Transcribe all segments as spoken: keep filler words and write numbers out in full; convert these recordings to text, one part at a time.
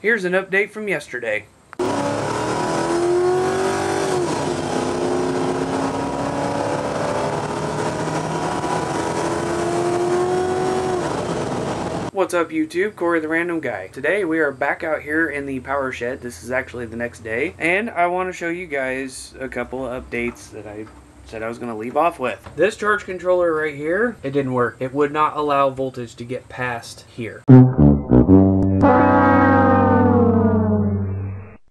Here's an update from yesterday. What's up YouTube, Cory the Random Guy. Today we are back out here in the power shed. This is actually the next day. And I want to show you guys a couple of updates that I said I was going to leave off with. This charge controller right here, it didn't work. It would not allow voltage to get past here.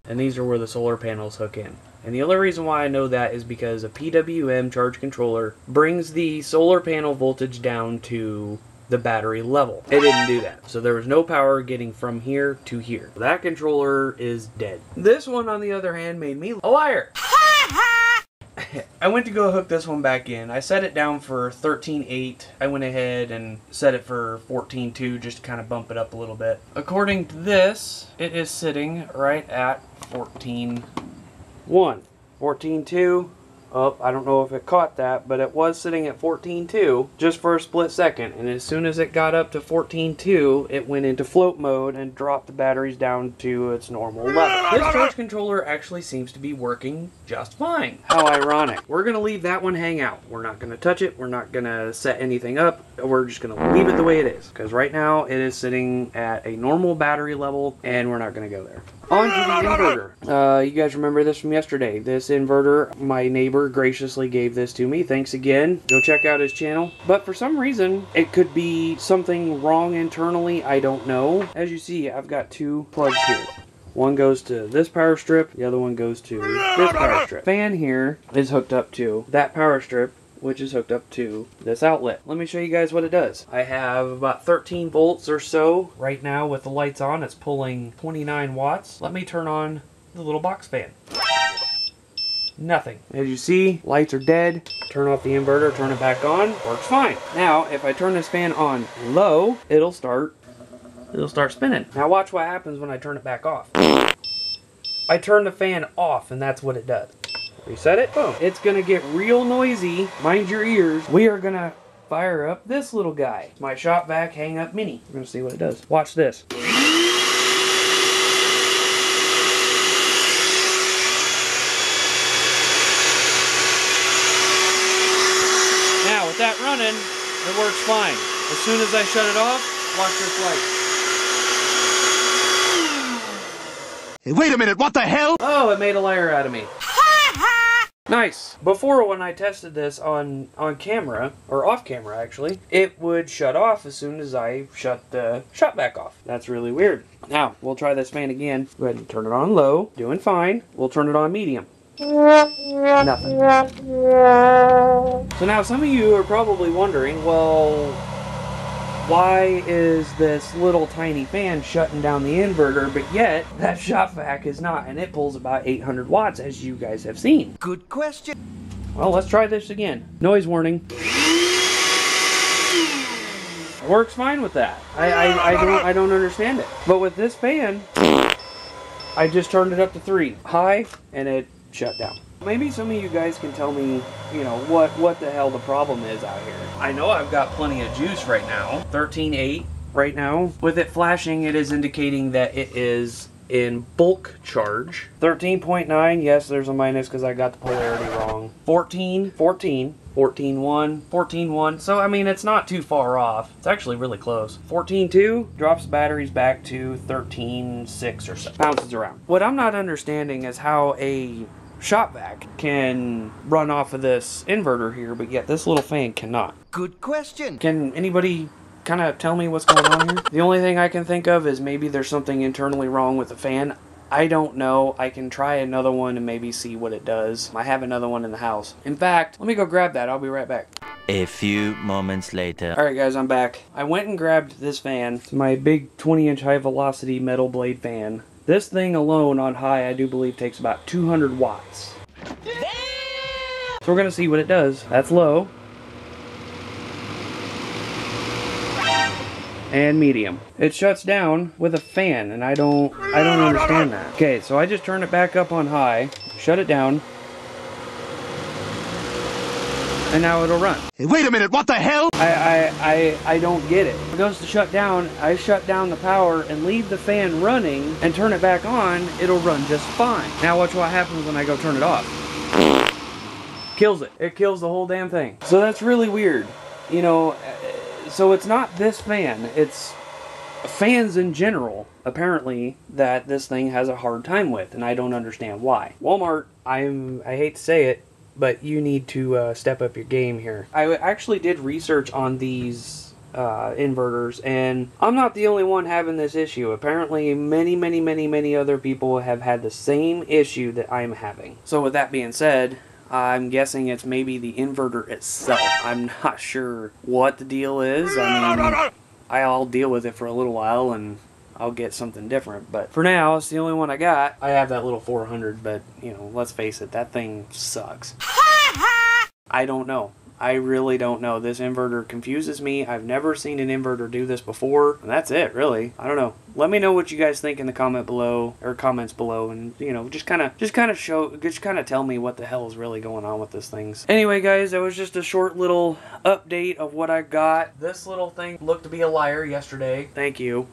And these are where the solar panels hook in. And the only reason why I know that is because a P W M charge controller brings the solar panel voltage down to the battery level. It didn't do that. So there was no power getting from here to here. That controller is dead. This one, on the other hand, made me a liar. I went to go hook this one back in. I set it down for thirteen point eight. I went ahead and set it for fourteen point two just to kind of bump it up a little bit. According to this, it is sitting right at fourteen point one. fourteen point two. Up. I don't know if it caught that, but it was sitting at fourteen point two just for a split second, and as soon as it got up to fourteen point two, it went into float mode and dropped the batteries down to its normal level. This charge controller actually seems to be working just fine. How ironic. We're gonna leave that one hang out. We're not gonna touch it. We're not gonna set anything up. We're just gonna leave it the way it is, because right now it is sitting at a normal battery level and we're not gonna go there. On to the inverter. Uh, you guys remember this from yesterday. This inverter, my neighbor graciously gave this to me. Thanks again. Go check out his channel. But for some reason, it could be something wrong internally. I don't know. As you see, I've got two plugs here. One goes to this power strip. The other one goes to this power strip. Fan here is hooked up to that power strip, which is hooked up to this outlet. Let me show you guys what it does. I have about thirteen volts or so. Right now with the lights on, it's pulling twenty-nine watts. Let me turn on the little box fan. Nothing. As you see, lights are dead. Turn off the inverter, turn it back on, works fine. Now, if I turn this fan on low, it'll start, it'll start spinning. Now watch what happens when I turn it back off. I turn the fan off and that's what it does. Reset it, boom. It's gonna get real noisy. Mind your ears. We are gonna fire up this little guy, my Shop-Vac Hang-Up Mini. We're gonna see what it does. Watch this. Now, with that running, it works fine. As soon as I shut it off, watch this light. Hey, wait a minute, what the hell? Oh, it made a liar out of me. Nice. Before, when I tested this on on camera, or off camera actually, it would shut off as soon as I shut the shot back off. That's really weird. Now, we'll try this fan again. Go ahead and turn it on low. Doing fine. We'll turn it on medium. Nothing. So now some of you are probably wondering, well, why is this little tiny fan shutting down the inverter, but yet that Shop-Vac is not, and it pulls about eight hundred watts, as you guys have seen? Good question. Well, let's try this again. Noise warning. It works fine with that. I, I, I, don't, I don't understand it. But with this fan, I just turned it up to three. High, and it shut down. Maybe some of you guys can tell me, you know, what, what the hell the problem is out here. I know I've got plenty of juice right now. thirteen point eight right now. With it flashing, it is indicating that it is in bulk charge. thirteen point nine, yes, there's a minus because I got the polarity wrong. fourteen, fourteen. fourteen point one, fourteen point one, so I mean it's not too far off. It's actually really close. fourteen point two drops batteries back to thirteen point six or so. Bounces around. What I'm not understanding is how a Shop-Vac can run off of this inverter here, but yet this little fan cannot. Good question. Can anybody kind of tell me what's going on here? The only thing I can think of is maybe there's something internally wrong with the fan. I don't know. I can try another one and maybe see what it does. I have another one in the house. In fact, let me go grab that. I'll be right back. A few moments later. All right, guys, I'm back. I went and grabbed this fan. It's my big twenty inch high velocity metal blade fan. This thing alone on high, I do believe, takes about two hundred watts. So we're gonna see what it does. That's low. And medium. It shuts down with a fan, and I don't, I don't understand that. Okay, so I just turn it back up on high, shut it down. and now it'll run. Hey, wait a minute, what the hell? I, I, I, I don't get it. If it goes to shut down, I shut down the power and leave the fan running and turn it back on, it'll run just fine. Now watch what happens when I go turn it off. Kills it. It kills the whole damn thing. So that's really weird. You know, so it's not this fan, it's fans in general, apparently, that this thing has a hard time with, and I don't understand why. Walmart, I'm, I hate to say it, but you need to uh, step up your game here. I actually did research on these uh, inverters, and I'm not the only one having this issue. Apparently, many, many, many, many other people have had the same issue that I'm having. So with that being said, I'm guessing it's maybe the inverter itself. I'm not sure what the deal is. I mean, I'll deal with it for a little while and I'll get something different, but for now, it's the only one I got. I have that little four hundred, but, you know, let's face it, that thing sucks. I don't know. I really don't know. This inverter confuses me. I've never seen an inverter do this before. And that's it, really. I don't know. Let me know what you guys think in the comment below, or comments below, and, you know, just kind of, just kind of show, just kind of tell me what the hell is really going on with this thing. Anyway, guys, that was just a short little update of what I got. This little thing looked to be a liar yesterday. Thank you.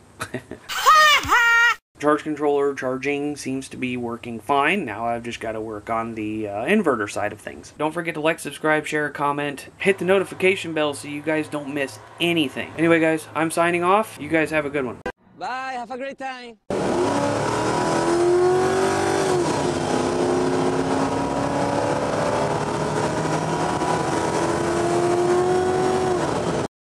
Charge controller charging seems to be working fine. Now I've just got to work on the uh, inverter side of things. Don't forget to like, subscribe, share, comment, hit the notification bell so you guys don't miss anything. Anyway, guys, I'm signing off. You guys have a good one. Bye, have a great time.